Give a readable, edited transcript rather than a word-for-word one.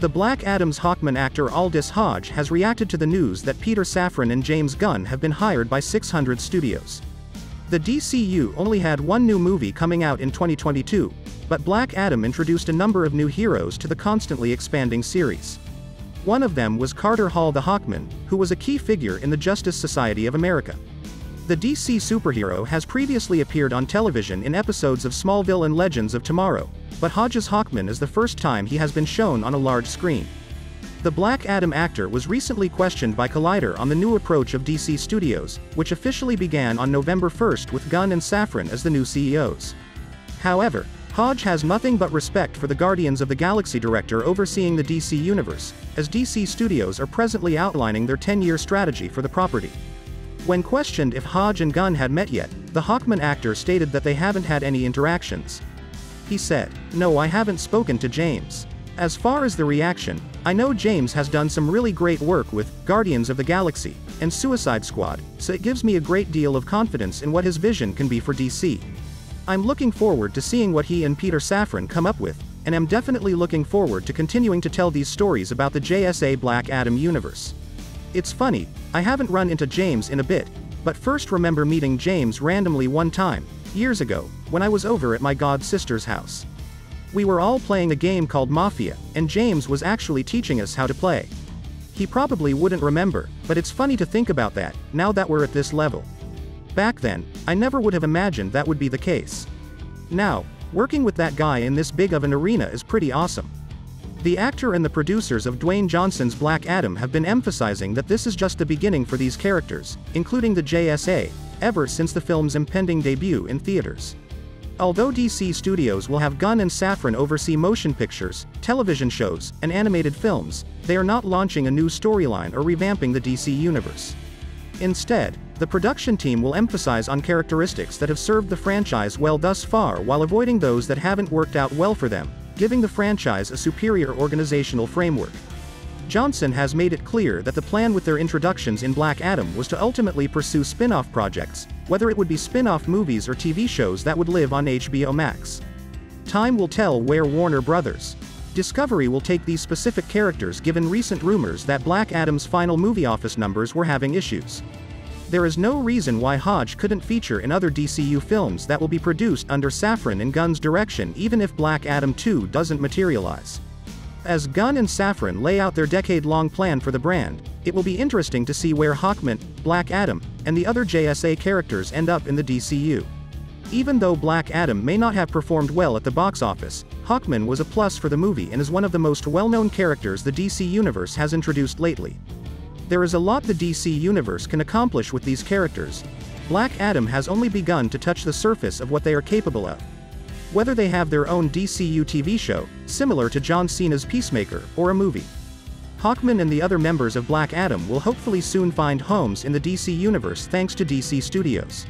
The Black Adam's Hawkman actor Aldis Hodge has reacted to the news that Peter Safran and James Gunn have been hired by 600 Studios. The DCU only had one new movie coming out in 2022, but Black Adam introduced a number of new heroes to the constantly expanding series. One of them was Carter Hall the Hawkman, who was a key figure in the Justice Society of America. The DC superhero has previously appeared on television in episodes of Smallville and Legends of Tomorrow, but Hodge's Hawkman is the first time he has been shown on a large screen. The Black Adam actor was recently questioned by Collider on the new approach of DC Studios, which officially began on November 1st with Gunn and Safran as the new CEOs. However, Hodge has nothing but respect for the Guardians of the Galaxy director overseeing the DC Universe, as DC Studios are presently outlining their 10-year strategy for the property. When questioned if Hodge and Gunn had met yet, the Hawkman actor stated that they haven't had any interactions. He said, "No, I haven't spoken to James. As far as the reaction, I know James has done some really great work with Guardians of the Galaxy and Suicide Squad, so it gives me a great deal of confidence in what his vision can be for DC. I'm looking forward to seeing what he and Peter Safran come up with, and I'm definitely looking forward to continuing to tell these stories about the JSA Black Adam universe. It's funny, I haven't run into James in a bit, but first remember meeting James randomly one time, years ago, when I was over at my god sister's house. We were all playing a game called Mafia, and James was actually teaching us how to play. He probably wouldn't remember, but it's funny to think about that, now that we're at this level. Back then, I never would have imagined that would be the case. Now, working with that guy in this big of an arena is pretty awesome." The actor and the producers of Dwayne Johnson's Black Adam have been emphasizing that this is just the beginning for these characters, including the JSA, ever since the film's impending debut in theaters. Although DC Studios will have Gunn and Safran oversee motion pictures, television shows, and animated films, they are not launching a new storyline or revamping the DC universe. Instead, the production team will emphasize on characteristics that have served the franchise well thus far while avoiding those that haven't worked out well for them, giving the franchise a superior organizational framework. Johnson has made it clear that the plan with their introductions in Black Adam was to ultimately pursue spin-off projects, whether it would be spin-off movies or TV shows that would live on HBO Max. Time will tell where Warner Brothers Discovery will take these specific characters, given recent rumors that Black Adam's final movie office numbers were having issues. There is no reason why Hodge couldn't feature in other DCU films that will be produced under Safran and Gunn's direction even if Black Adam 2 doesn't materialize. As Gunn and Safran lay out their decade-long plan for the brand, it will be interesting to see where Hawkman, Black Adam, and the other JSA characters end up in the DCU. Even though Black Adam may not have performed well at the box office, Hawkman was a plus for the movie and is one of the most well-known characters the DC Universe has introduced lately. There is a lot the DC Universe can accomplish with these characters. Black Adam has only begun to touch the surface of what they are capable of. Whether they have their own DCU TV show, similar to John Cena's Peacemaker, or a movie, Hawkman and the other members of Black Adam will hopefully soon find homes in the DC Universe thanks to DC Studios.